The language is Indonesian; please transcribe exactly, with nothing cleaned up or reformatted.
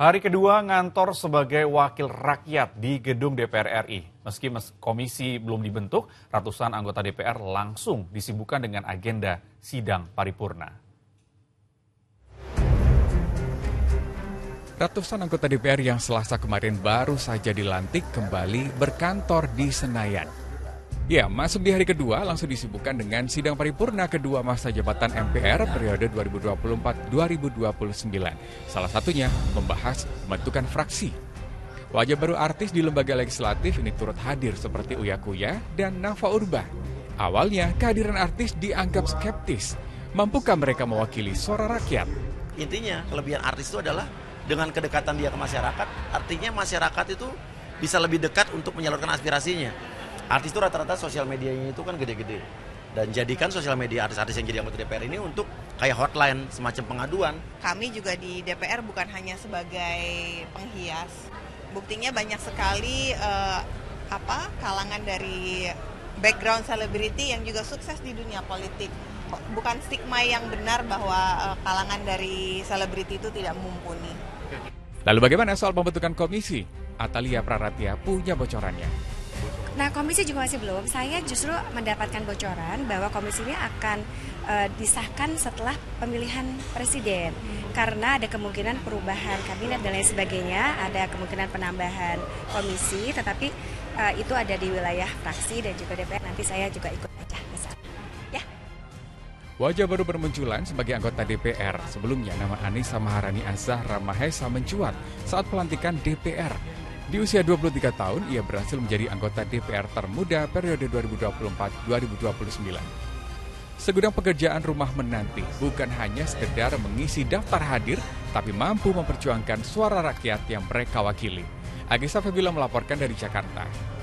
Hari kedua ngantor sebagai wakil rakyat di gedung D P R R I. Meski komisi belum dibentuk, ratusan anggota D P R langsung disibukkan dengan agenda sidang paripurna. Ratusan anggota D P R yang Selasa kemarin baru saja dilantik kembali berkantor di Senayan. Ya, masuk di hari kedua langsung disibukkan dengan sidang paripurna kedua masa jabatan M P R periode dua ribu dua puluh empat sampai dua ribu dua puluh sembilan. Salah satunya membahas pembentukan fraksi. Wajah baru artis di lembaga legislatif ini turut hadir seperti Uyakuya dan Nafa Urbah. Awalnya kehadiran artis dianggap skeptis. Mampukah mereka mewakili suara rakyat? Intinya kelebihan artis itu adalah dengan kedekatan dia ke masyarakat, artinya masyarakat itu bisa lebih dekat untuk menyalurkan aspirasinya. Artis itu rata-rata sosial medianya itu kan gede-gede. Dan jadikan sosial media artis-artis yang jadi anggota D P R ini untuk kayak hotline, semacam pengaduan. Kami juga di D P R bukan hanya sebagai penghias. Buktinya banyak sekali eh, apa kalangan dari background selebriti yang juga sukses di dunia politik. Bukan stigma yang benar bahwa eh, kalangan dari selebriti itu tidak mumpuni. Lalu bagaimana soal pembentukan komisi? Atalia Praratya punya bocorannya. Nah, komisi juga masih belum. Saya justru mendapatkan bocoran bahwa komisinya akan e, disahkan setelah pemilihan presiden. Karena ada kemungkinan perubahan kabinet dan lain sebagainya, ada kemungkinan penambahan komisi, tetapi e, itu ada di wilayah fraksi dan juga D P R. Nanti saya juga ikut aja besar. Ya. Wajah baru bermunculan sebagai anggota D P R. Sebelumnya nama Anissa Maharani Azzah Ramahaisa mencuat saat pelantikan D P R. Di usia dua puluh tiga tahun, ia berhasil menjadi anggota D P R termuda periode dua ribu dua puluh empat sampai dua ribu dua puluh sembilan. Segudang pekerjaan rumah menanti bukan hanya sekedar mengisi daftar hadir, tapi mampu memperjuangkan suara rakyat yang mereka wakili. Agisah Fabila melaporkan dari Jakarta.